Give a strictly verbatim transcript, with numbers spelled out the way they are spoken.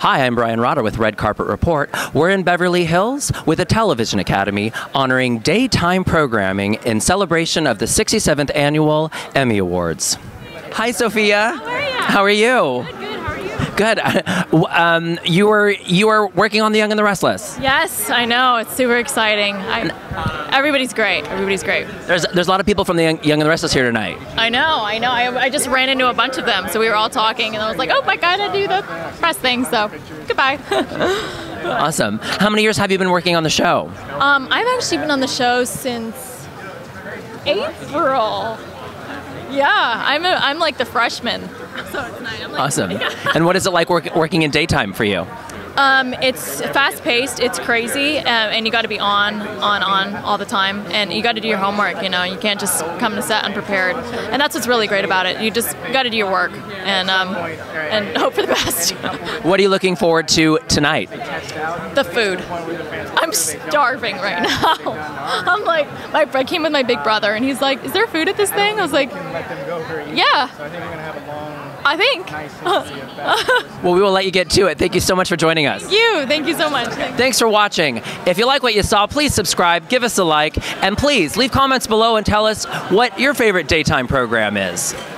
Hi, I'm Brian Rodda with Red Carpet Report. We're in Beverly Hills with the Television Academy honoring daytime programming in celebration of the sixty-seventh Annual Emmy Awards. Hi, Sofia. How are you? How are you? Good, good. Good. Um, you were you were working on The Young and the Restless. Yes, I know. It's super exciting. I, everybody's great. Everybody's great. There's there's a lot of people from The Young, Young and the Restless here tonight. I know. I know. I, I just ran into a bunch of them, so we were all talking, and I was like, oh my God, I do the press thing. So goodbye. Awesome. How many years have you been working on the show? Um, I've actually been on the show since April. Yeah, I'm a, I'm like the freshman. So it's nice. I'm like, awesome. Yeah. And what is it like work, working in daytime for you? Um, it's fast-paced, it's crazy, uh, and you got to be on, on, on all the time, and you got to do your homework. You know, you can't just come to set unprepared, and that's what's really great about it. You just got to do your work and um, and hope for the best. What are you looking forward to tonight? The food. I'm starving right now. I'm like, my, I came with my big brother, and he's like, "Is there food at this thing?" I was like, "Yeah." I think. Well, we will let you get to it. Thank you so much for joining us. Thank you. Thank you so much. Thanks. Thanks for watching. If you like what you saw, please subscribe, give us a like, and please leave comments below and tell us what your favorite daytime program is.